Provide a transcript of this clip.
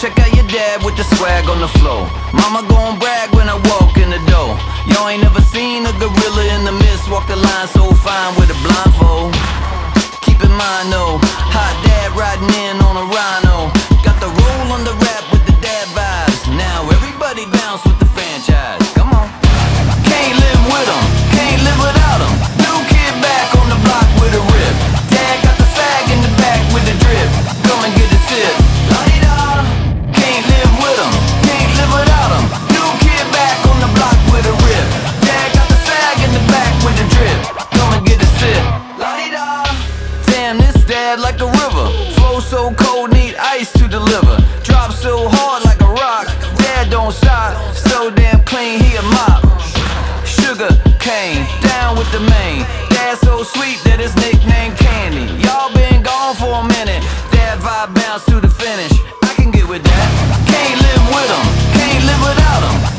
Check out your dad with the swag on the floor. Mama gon' brag when I walk in the door. Y'all ain't never seen a gorilla in the mist walk the line so fine with a blindfold. Keep in mind though, hot dad riding in on a rhino. Got the roll on the rap with the dad vibes. Now everybody bounce with the franchise. Come on. Can't live with them, can't live without them. New kid back on the block with a rip. Dad got the fag in the back with the drip. Come and get a sip. Like a river, flow so cold, need ice to deliver. Drop so hard like a rock, dad don't stop. So damn clean, he a mop. Sugar cane, down with the main. Dad so sweet that his nickname Candy. Y'all been gone for a minute, dad vibe bounce to the finish. I can get with that. Can't live with him, can't live without him.